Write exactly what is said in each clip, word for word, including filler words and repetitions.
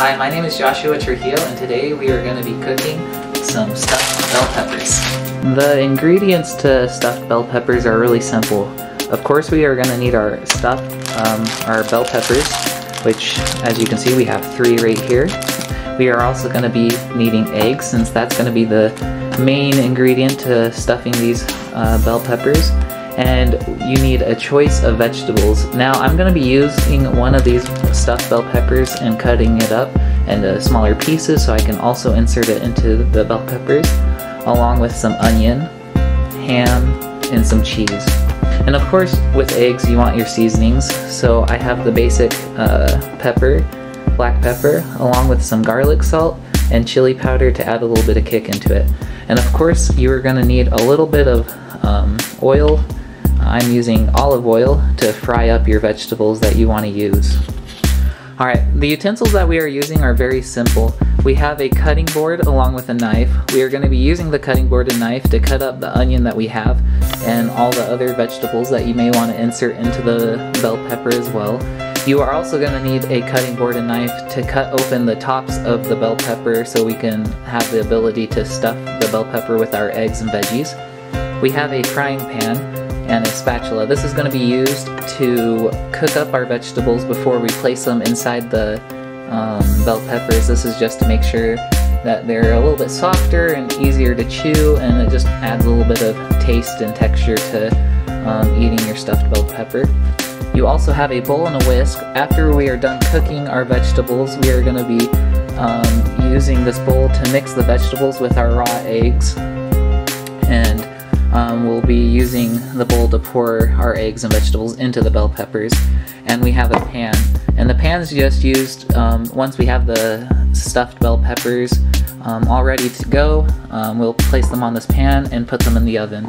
Hi, my name is Joshua Trujillo, and today we are going to be cooking some stuffed bell peppers. The ingredients to stuffed bell peppers are really simple. Of course, we are going to need our stuffed, um, our bell peppers, which, as you can see, we have three right here. We are also going to be needing eggs, since that's going to be the main ingredient to stuffing these uh, bell peppers. And you need a choice of vegetables. Now I'm going to be using one of these stuffed bell peppers and cutting it up into smaller pieces so I can also insert it into the bell peppers, along with some onion, ham, and some cheese. And of course, with eggs you want your seasonings, so I have the basic uh, pepper, black pepper, along with some garlic salt and chili powder to add a little bit of kick into it. And of course you are going to need a little bit of um, oil. I'm using olive oil to fry up your vegetables that you want to use. Alright, the utensils that we are using are very simple. We have a cutting board along with a knife. We are going to be using the cutting board and knife to cut up the onion that we have and all the other vegetables that you may want to insert into the bell pepper as well. You are also going to need a cutting board and knife to cut open the tops of the bell pepper so we can have the ability to stuff the bell pepper with our eggs and veggies. We have a frying pan and a spatula. This is going to be used to cook up our vegetables before we place them inside the um, bell peppers. This is just to make sure that they're a little bit softer and easier to chew, and it just adds a little bit of taste and texture to um, eating your stuffed bell pepper. You also have a bowl and a whisk. After we are done cooking our vegetables, we are going to be um, using this bowl to mix the vegetables with our raw eggs, and Um, we'll be using the bowl to pour our eggs and vegetables into the bell peppers. And we have a pan, and the pan is just used um, once we have the stuffed bell peppers um, all ready to go. Um, we'll place them on this pan and put them in the oven,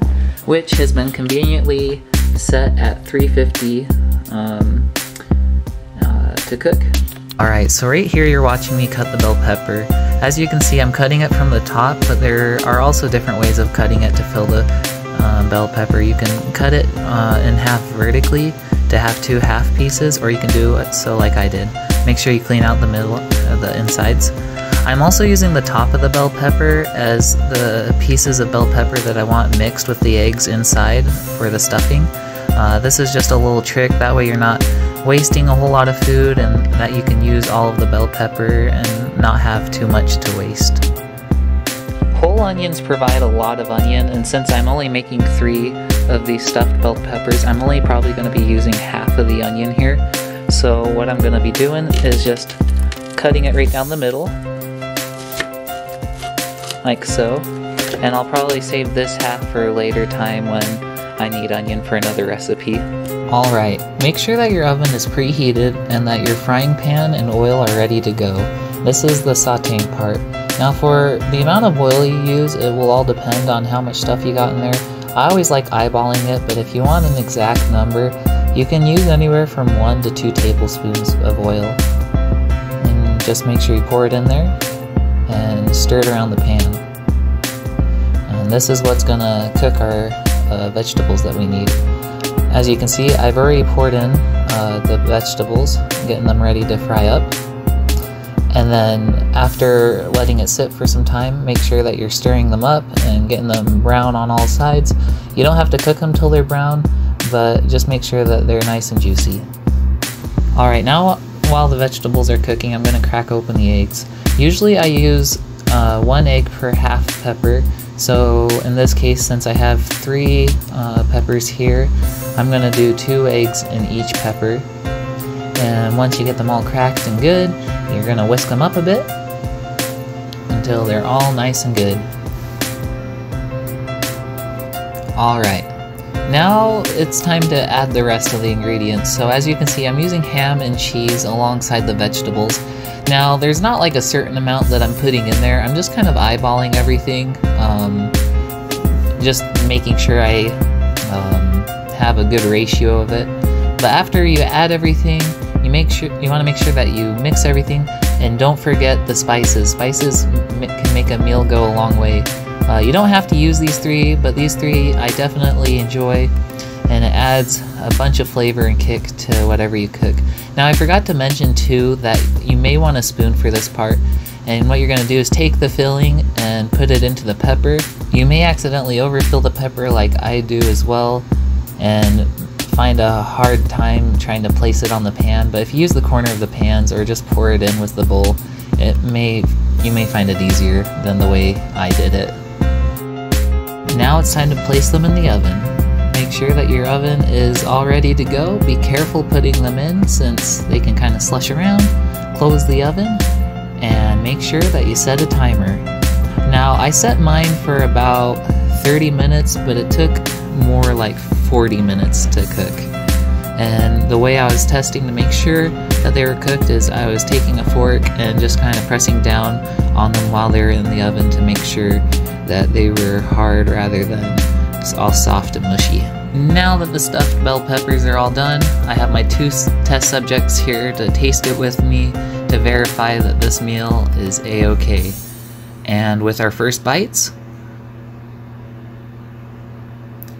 which has been conveniently set at three fifty um, uh, to cook. Alright, so right here you're watching me cut the bell pepper. As you can see, I'm cutting it from the top, but there are also different ways of cutting it to fill the uh, bell pepper. You can cut it uh, in half vertically to have two half pieces, or you can do it so like I did. Make sure you clean out the middle, uh, the insides. I'm also using the top of the bell pepper as the pieces of bell pepper that I want mixed with the eggs inside for the stuffing. Uh, this is just a little trick, that way you're not wasting a whole lot of food, and that you can use all of the bell pepper and not have too much to waste. Whole onions provide a lot of onion, and since I'm only making three of these stuffed bell peppers, I'm only probably going to be using half of the onion here. So what I'm going to be doing is just cutting it right down the middle, like so, and I'll probably save this half for a later time when I need onion for another recipe. Alright, make sure that your oven is preheated and that your frying pan and oil are ready to go. This is the sauteing part. Now for the amount of oil you use, it will all depend on how much stuff you got in there. I always like eyeballing it, but if you want an exact number, you can use anywhere from one to two tablespoons of oil. And just make sure you pour it in there and stir it around the pan. And this is what's gonna cook our Uh, vegetables that we need. As you can see, I've already poured in uh, the vegetables, getting them ready to fry up. And then after letting it sit for some time, make sure that you're stirring them up and getting them brown on all sides. You don't have to cook them till they're brown, but just make sure that they're nice and juicy. Alright, now while the vegetables are cooking, I'm going to crack open the eggs. Usually I use uh, one egg per half pepper. So in this case, since I have three uh, peppers here, I'm going to do two eggs in each pepper. And once you get them all cracked and good, you're going to whisk them up a bit until they're all nice and good. Alright, now it's time to add the rest of the ingredients. So as you can see, I'm using ham and cheese alongside the vegetables. Now, there's not like a certain amount that I'm putting in there. I'm just kind of eyeballing everything, um, just making sure I um, have a good ratio of it. But after you add everything, you make sure you want to make sure that you mix everything, and don't forget the spices. Spices m can make a meal go a long way. Uh, you don't have to use these three, but these three I definitely enjoy. and it adds a bunch of flavor and kick to whatever you cook. Now I forgot to mention too that you may want a spoon for this part, and what you're going to do is take the filling and put it into the pepper. You may accidentally overfill the pepper like I do as well and find a hard time trying to place it on the pan, but if you use the corner of the pans or just pour it in with the bowl, it may you may find it easier than the way I did it. Now it's time to place them in the oven. Make sure that your oven is all ready to go. Be careful putting them in since they can kind of slush around. Close the oven and make sure that you set a timer. Now I set mine for about thirty minutes, but it took more like forty minutes to cook. And the way I was testing to make sure that they were cooked is I was taking a fork and just kind of pressing down on them while they were in the oven to make sure that they were hard rather than it's all soft and mushy. Now that the stuffed bell peppers are all done, I have my two test subjects here to taste it with me to verify that this meal is a-okay. And with our first bites,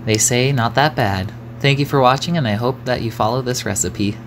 they say not that bad. Thank you for watching, and I hope that you follow this recipe.